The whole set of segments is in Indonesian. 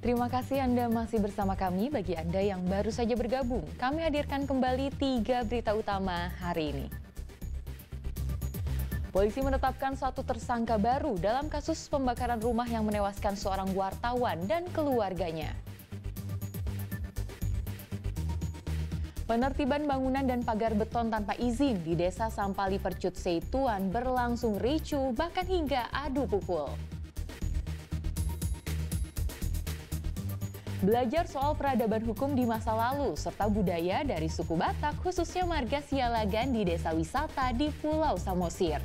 Terima kasih Anda masih bersama kami. Bagi Anda yang baru saja bergabung, kami hadirkan kembali 3 berita utama hari ini. Polisi menetapkan 1 tersangka baru dalam kasus pembakaran rumah yang menewaskan seorang wartawan dan keluarganya. Penertiban bangunan dan pagar beton tanpa izin di Desa Sampali Percut Sei Tuan berlangsung ricuh, bahkan hingga adu pukul. Belajar soal peradaban hukum di masa lalu serta budaya dari suku Batak, khususnya marga Sialagan di desa wisata di Pulau Samosir.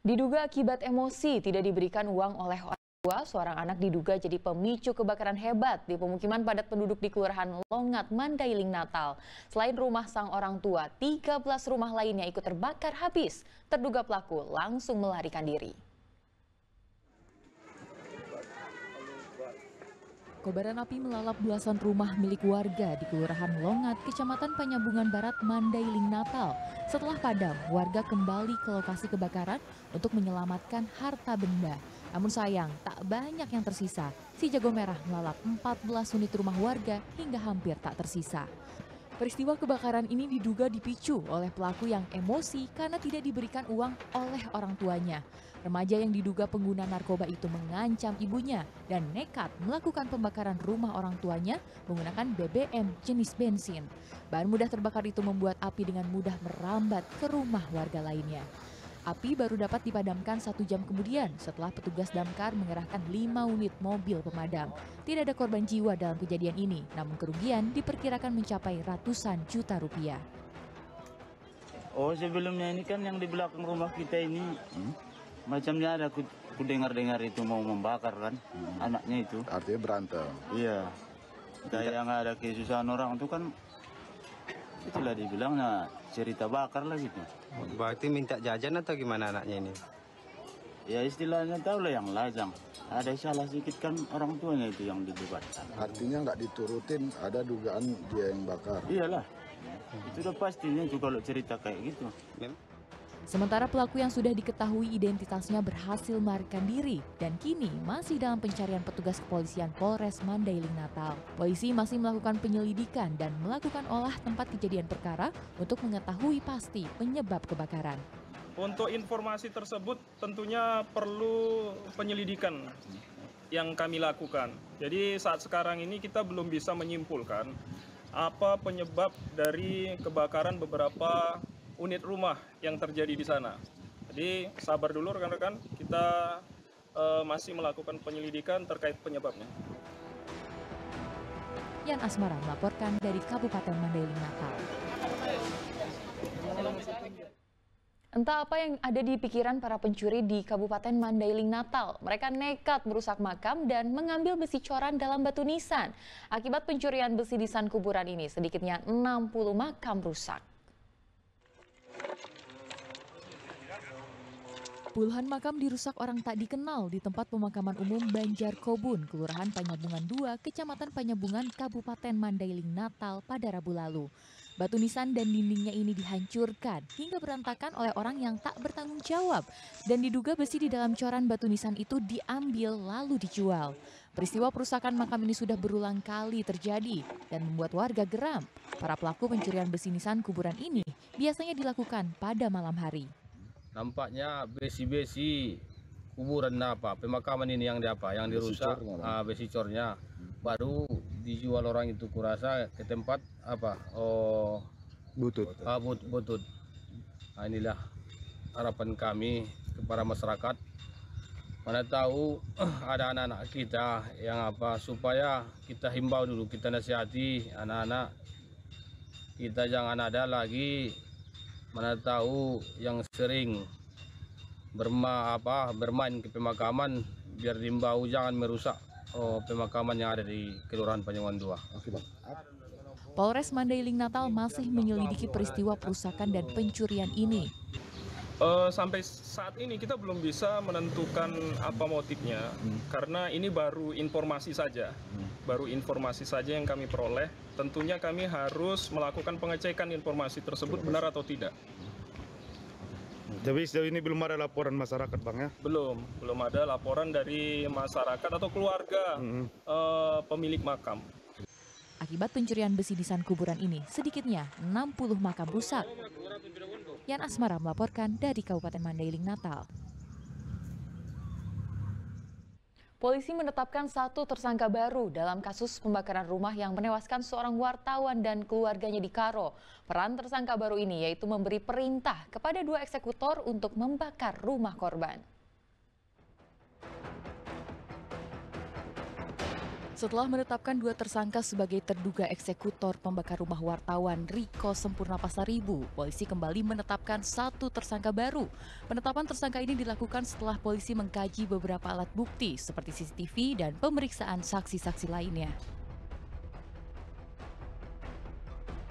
Diduga akibat emosi tidak diberikan uang oleh orang tua, seorang anak diduga jadi pemicu kebakaran hebat di pemukiman padat penduduk di Kelurahan Longat, Mandailing Natal. Selain rumah sang orang tua, 13 rumah lainnya ikut terbakar habis. Terduga pelaku langsung melarikan diri. Kobaran api melalap belasan rumah milik warga di Kelurahan Longat, Kecamatan Penyambungan Barat, Mandailing Natal. Setelah padam, warga kembali ke lokasi kebakaran untuk menyelamatkan harta benda. Namun sayang, tak banyak yang tersisa. Si jago merah melalap 14 unit rumah warga hingga hampir tak tersisa. Peristiwa kebakaran ini diduga dipicu oleh pelaku yang emosi karena tidak diberikan uang oleh orang tuanya. Remaja yang diduga pengguna narkoba itu mengancam ibunya dan nekat melakukan pembakaran rumah orang tuanya menggunakan BBM jenis bensin. Bahan mudah terbakar itu membuat api dengan mudah merambat ke rumah warga lainnya. Api baru dapat dipadamkan 1 jam kemudian setelah petugas damkar mengerahkan 5 unit mobil pemadam. Tidak ada korban jiwa dalam kejadian ini, namun kerugian diperkirakan mencapai ratusan juta rupiah. Oh, sebelumnya ini kan yang di belakang rumah kita ini, macamnya ada, aku dengar-dengar itu mau membakar kan, anaknya itu. Artinya berantem. Iya, kayak yang ada kesusahan orang itu kan, itulah dibilangnya cerita bakar lah gitu. Berarti minta jajan atau gimana anaknya ini? Ya istilahnya tahu lah yang lajang. Ada salah sedikit kan orang tuanya itu yang dilibatkan. Artinya nggak diturutin, ada dugaan dia yang bakar. Iyalah, itu udah pastinya juga kalau cerita kayak gitu. Sementara pelaku yang sudah diketahui identitasnya berhasil melarikan diri dan kini masih dalam pencarian petugas kepolisian Polres Mandailing Natal. Polisi masih melakukan penyelidikan dan melakukan olah tempat kejadian perkara untuk mengetahui pasti penyebab kebakaran. Untuk informasi tersebut tentunya perlu penyelidikan yang kami lakukan. Jadi saat sekarang ini kita belum bisa menyimpulkan apa penyebab dari kebakaran beberapa unit rumah yang terjadi di sana. Jadi sabar dulu rekan-rekan, kita masih melakukan penyelidikan terkait penyebabnya. Yan Asmara melaporkan dari Kabupaten Mandailing Natal. Entah apa yang ada di pikiran para pencuri di Kabupaten Mandailing Natal. Mereka nekat merusak makam dan mengambil besi coran dalam batu nisan. Akibat pencurian besi nisan kuburan ini, sedikitnya 60 makam rusak. Puluhan makam dirusak orang tak dikenal di tempat pemakaman umum Banjar Kobun, Kelurahan Panyabungan 2, Kecamatan Penyambungan, Kabupaten Mandailing Natal pada Rabu lalu. Batu nisan dan dindingnya ini dihancurkan hingga berantakan oleh orang yang tak bertanggung jawab dan diduga besi di dalam coran batu nisan itu diambil lalu dijual. Peristiwa perusakan makam ini sudah berulang kali terjadi dan membuat warga geram. Para pelaku pencurian besi nisan kuburan ini biasanya dilakukan pada malam hari. Nampaknya besi-besi kuburan apa pemakaman ini yang diapa yang dirusak, besi cornya baru dijual orang itu kurasa ke tempat apa butut. Butut. Nah, inilah harapan kami kepada masyarakat. Mana tahu ada anak-anak kita yang apa supaya kita himbau dulu, kita nasihati anak-anak kita jangan ada lagi. Mana tahu yang sering bermain ke pemakaman biar diimbau jangan merusak pemakaman yang ada di Kelurahan Panyabungan 2. Oke, Bang. Polres Mandailing Natal masih menyelidiki peristiwa perusakan dan pencurian ini. Sampai saat ini kita belum bisa menentukan apa motifnya, karena ini baru informasi saja. Yang kami peroleh. Tentunya kami harus melakukan pengecekan informasi tersebut benar atau tidak. Tapi sejauh ini belum ada laporan masyarakat, Bang, ya? Belum ada laporan dari masyarakat atau keluarga pemilik makam. Akibat pencurian besi di san kuburan ini, sedikitnya 60 makam rusak. Yan Asmara melaporkan dari Kabupaten Mandailing Natal. Polisi menetapkan satu tersangka baru dalam kasus pembakaran rumah yang menewaskan seorang wartawan dan keluarganya di Karo. Peran tersangka baru ini yaitu memberi perintah kepada dua eksekutor untuk membakar rumah korban. Setelah menetapkan dua tersangka sebagai terduga eksekutor pembakar rumah wartawan Riko Sempurna Pasaribu, polisi kembali menetapkan satu tersangka baru. Penetapan tersangka ini dilakukan setelah polisi mengkaji beberapa alat bukti seperti CCTV dan pemeriksaan saksi-saksi lainnya.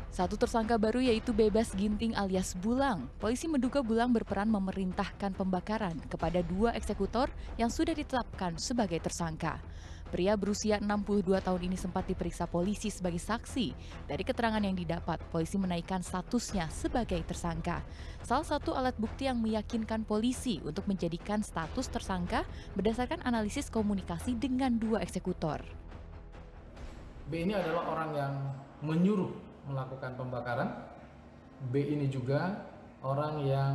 Satu tersangka baru yaitu Bebas Ginting alias Bulang. Polisi menduga Bulang berperan memerintahkan pembakaran kepada dua eksekutor yang sudah ditetapkan sebagai tersangka. Pria berusia 62 tahun ini sempat diperiksa polisi sebagai saksi. Dari keterangan yang didapat, polisi menaikkan statusnya sebagai tersangka. Salah satu alat bukti yang meyakinkan polisi untuk menjadikan status tersangka berdasarkan analisis komunikasi dengan dua eksekutor. B ini adalah orang yang menyuruh melakukan pembakaran. B ini juga orang yang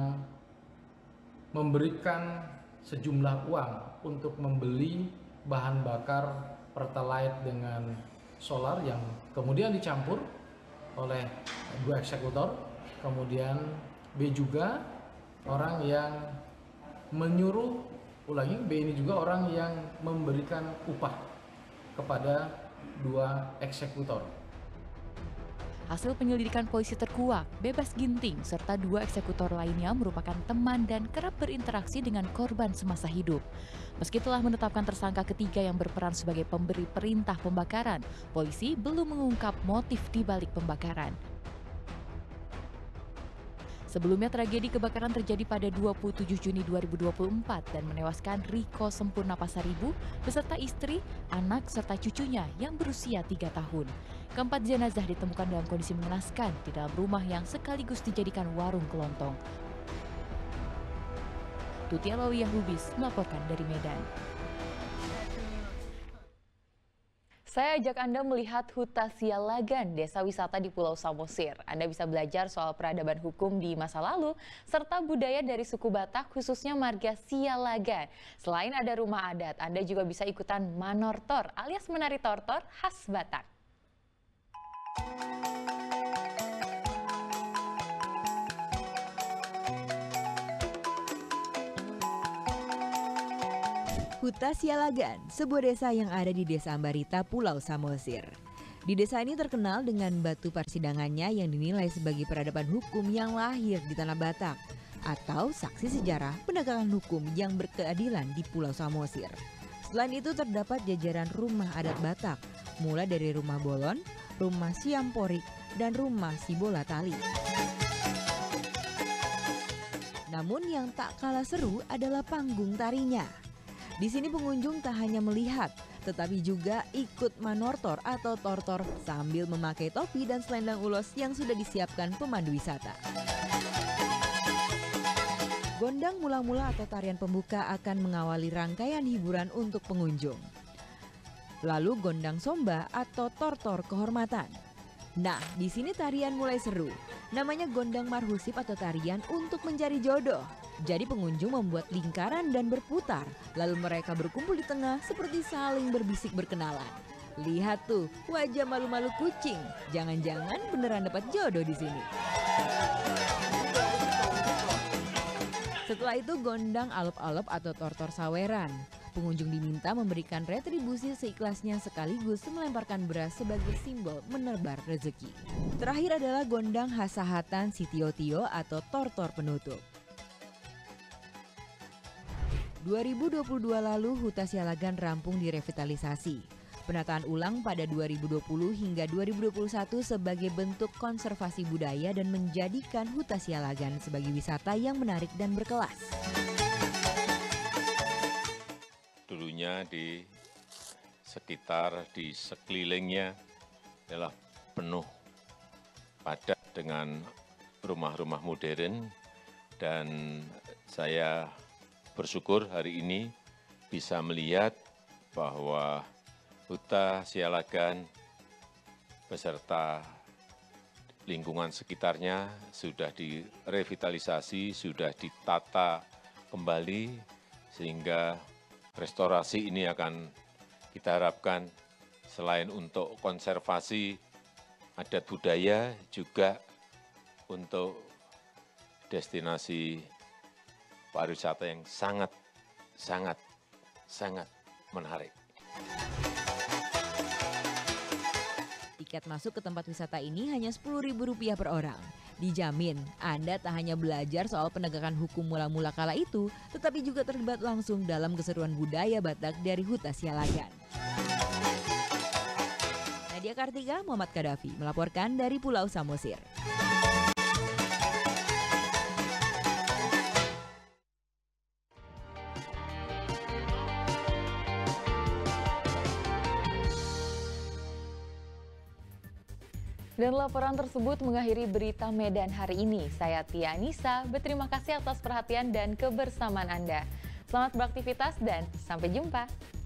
memberikan sejumlah uang untuk membeli bahan bakar pertalite dengan solar yang kemudian dicampur oleh dua eksekutor. Kemudian B juga orang yang menyuruh, B ini juga orang yang memberikan upah kepada dua eksekutor. Hasil penyelidikan polisi terkuak, Bebas Ginting serta dua eksekutor lainnya merupakan teman dan kerap berinteraksi dengan korban semasa hidup. Meski telah menetapkan tersangka ketiga yang berperan sebagai pemberi perintah pembakaran, polisi belum mengungkap motif dibalik pembakaran. Sebelumnya tragedi kebakaran terjadi pada 27 Juni 2024 dan menewaskan Riko Sempurna Pasaribu beserta istri, anak, serta cucunya yang berusia 3 tahun. Keempat jenazah ditemukan dalam kondisi mengenaskan di dalam rumah yang sekaligus dijadikan warung kelontong. Tutia Loliyah Lubis melaporkan dari Medan. Saya ajak Anda melihat Huta Sialagan, desa wisata di Pulau Samosir. Anda bisa belajar soal peradaban hukum di masa lalu, serta budaya dari suku Batak, khususnya marga Sialagan. Selain ada rumah adat, Anda juga bisa ikutan manortor alias menari tortor khas Batak. Huta Sialagan, sebuah desa yang ada di Desa Ambarita, Pulau Samosir. Di desa ini terkenal dengan batu persidangannya yang dinilai sebagai peradaban hukum yang lahir di tanah Batak, atau saksi sejarah penegakan hukum yang berkeadilan di Pulau Samosir. Selain itu terdapat jajaran rumah adat Batak, mulai dari rumah Bolon, rumah Siamporik, dan rumah Sibola Tali. Namun yang tak kalah seru adalah panggung tarinya. Di sini pengunjung tak hanya melihat, tetapi juga ikut manortor atau tortor sambil memakai topi dan selendang ulos yang sudah disiapkan pemandu wisata. Gondang mula-mula atau tarian pembuka akan mengawali rangkaian hiburan untuk pengunjung. Lalu gondang somba atau tortor kehormatan. Nah, di sini tarian mulai seru. Namanya gondang marhusip atau tarian untuk mencari jodoh. Jadi pengunjung membuat lingkaran dan berputar, lalu mereka berkumpul di tengah seperti saling berbisik berkenalan. Lihat tuh, wajah malu-malu kucing. Jangan-jangan beneran dapat jodoh di sini. Setelah itu gondang alop-alop atau tortor saweran. Pengunjung diminta memberikan retribusi seikhlasnya sekaligus melemparkan beras sebagai simbol menebar rezeki. Terakhir adalah gondang hasahatan sitiotio atau tortor penutup. 2022 lalu Huta Sialagan rampung direvitalisasi. penataan ulang pada 2020 hingga 2021 sebagai bentuk konservasi budaya dan menjadikan Huta Sialagan sebagai wisata yang menarik dan berkelas. Dulunya di sekitar, di sekelilingnya adalah penuh padat dengan rumah-rumah modern, dan saya bersyukur hari ini bisa melihat bahwa Huta Sialagan beserta lingkungan sekitarnya sudah direvitalisasi, sudah ditata kembali, sehingga restorasi ini akan kita harapkan selain untuk konservasi adat budaya, juga untuk destinasi pariwisata yang sangat menarik. Tiket masuk ke tempat wisata ini hanya Rp10.000 per orang. Dijamin, Anda tak hanya belajar soal penegakan hukum mula-mula kala itu, tetapi juga terlibat langsung dalam keseruan budaya Batak dari Huta Sialagan. Nadia Kartika, Muhammad Kadhafi melaporkan dari Pulau Samosir. Dan laporan tersebut mengakhiri berita Medan hari ini. Saya Tia Nisa, berterima kasih atas perhatian dan kebersamaan Anda. Selamat beraktivitas dan sampai jumpa.